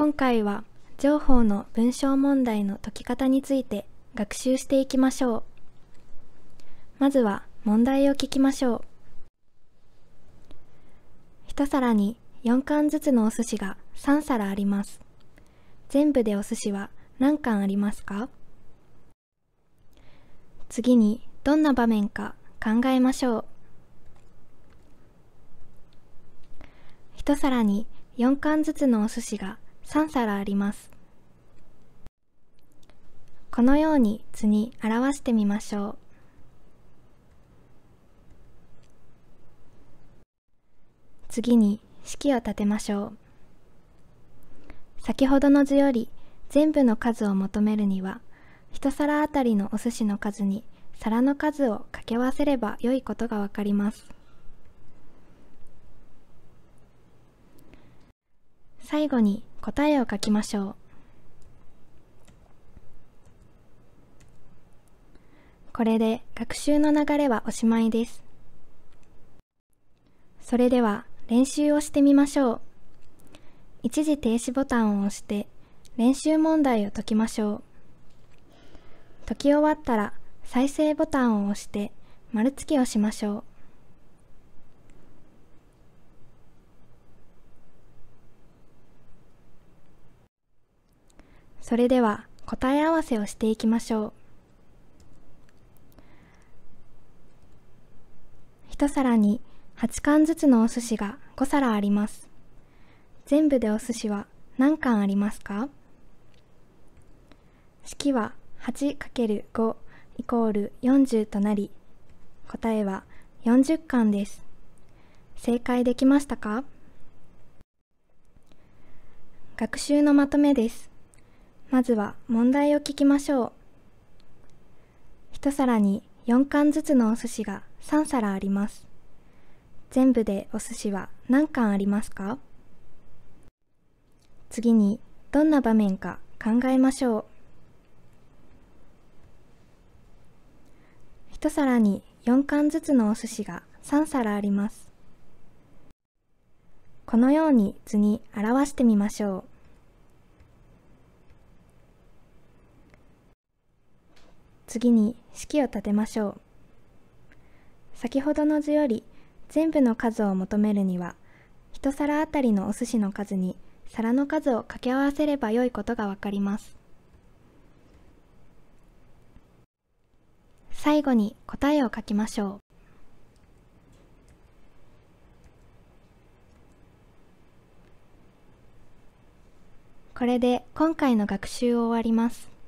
今回は情報の文章問題の解き方について学習していきましょう。まずは問題を聞きましょう。一皿に4貫ずつのお寿司が3皿あります。全部でお寿司は何貫ありますか？次にどんな場面か考えましょう。一皿に4貫ずつのお寿司が3皿あります。このように図に表してみましょう。次に式を立てましょう。先ほどの図より全部の数を求めるには、一皿あたりのお寿司の数に皿の数を掛け合わせれば良いことがわかります。最後に答えを書きましょう。これで学習の流れはおしまいです。それでは練習をしてみましょう。一時停止ボタンを押して練習問題を解きましょう。解き終わったら再生ボタンを押して丸つけをしましょう。それでは答え合わせをしていきましょう。一皿に8貫ずつのお寿司が5皿あります。全部でお寿司は何貫ありますか？式は 8×5 イコール40となり、答えは40貫です。正解できましたか？学習のまとめです。まずは問題を聞きましょう。一皿に4貫ずつのお寿司が3皿あります。全部でお寿司は何貫ありますか？次にどんな場面か考えましょう。一皿に4貫ずつのお寿司が3皿あります。このように図に表してみましょう。次に式を立てましょう。先ほどの図より全部の数を求めるには、一皿あたりのお寿司の数に皿の数を掛け合わせれば良いことがわかります。最後に答えを書きましょう。これで今回の学習を終わります。